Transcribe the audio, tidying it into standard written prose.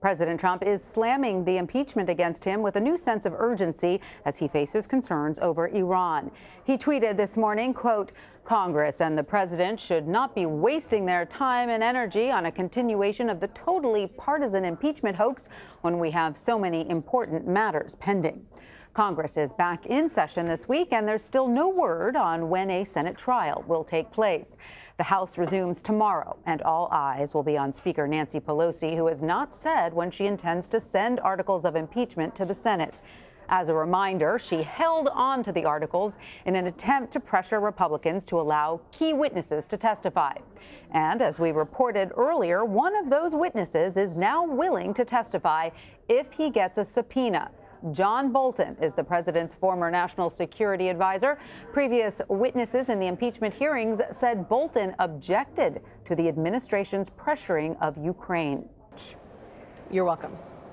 President Trump is slamming the impeachment against him with a new sense of urgency as he faces concerns over Iran. He tweeted this morning, quote, "Congress and the president should not be wasting their time and energy on a continuation of the totally partisan impeachment hoax when we have so many important matters pending." Congress is back in session this week, and there's still no word on when a Senate trial will take place. The House resumes tomorrow, and all eyes will be on Speaker Nancy Pelosi, who has not said when she intends to send articles of impeachment to the Senate. As a reminder, she held on to the articles in an attempt to pressure Republicans to allow key witnesses to testify. And as we reported earlier, one of those witnesses is now willing to testify if he gets a subpoena. John Bolton is the president's former national security advisor. Previous witnesses in the impeachment hearings said Bolton objected to the administration's pressuring of Ukraine. You're welcome.